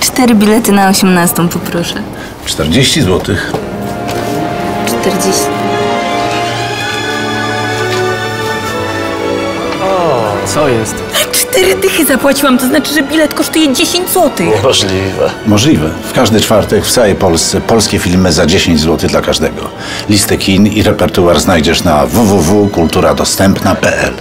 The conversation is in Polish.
4 bilety na 18, poproszę. 40 złotych. 40. O, co jest? 4 dychy zapłaciłam, to znaczy, że bilet kosztuje 10 złotych. Możliwe. Możliwe. W każdy czwartek w całej Polsce polskie filmy za 10 zł dla każdego. Listę kin i repertuar znajdziesz na www.kulturadostępna.pl.